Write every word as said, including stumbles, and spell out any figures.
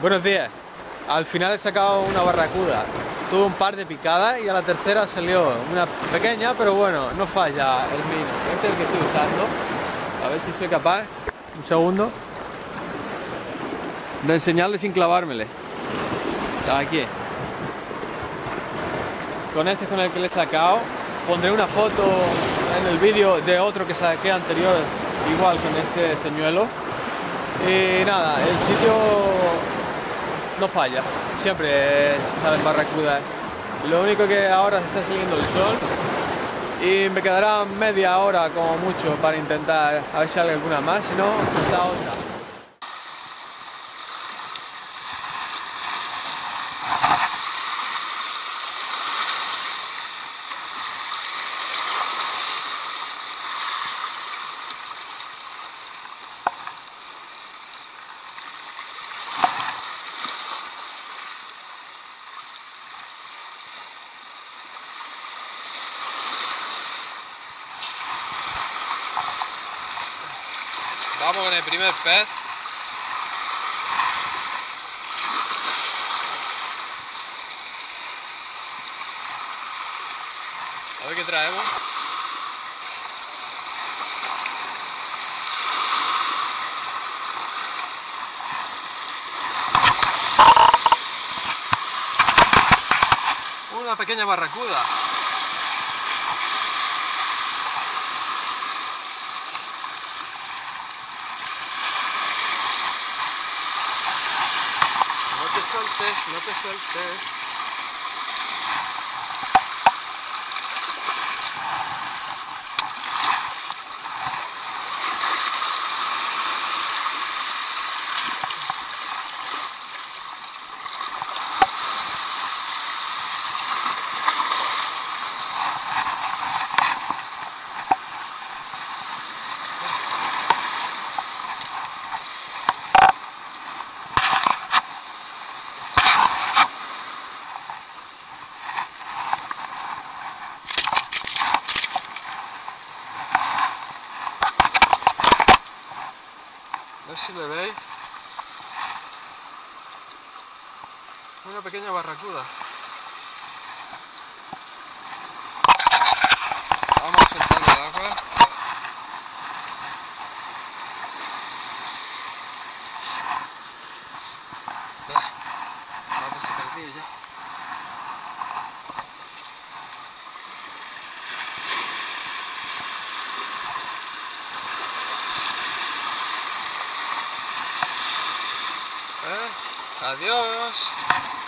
Buenos días. Al final he sacado una barracuda. Tuve un par de picadas y a la tercera salió una pequeña, pero bueno, no falla el mino. Este es el que estoy usando. A ver si soy capaz, un segundo, de enseñarle sin clavármele. Aquí. Con este es con el que le he sacado. Pondré una foto en el vídeo de otro que saqué anterior, igual con este señuelo. Y nada, el sitio no falla, siempre salen barracudas. Lo único que ahora se está saliendo el sol y me quedará media hora como mucho para intentar a ver si sale alguna más, si no, está otra. Vamos con el primer pez. A ver qué traemos. Una pequeña barracuda. No te sueltes, no te sueltes. A ver si le veis, una pequeña barracuda. Vamos a soltar el agua. La hemos perdido ya. Adiós.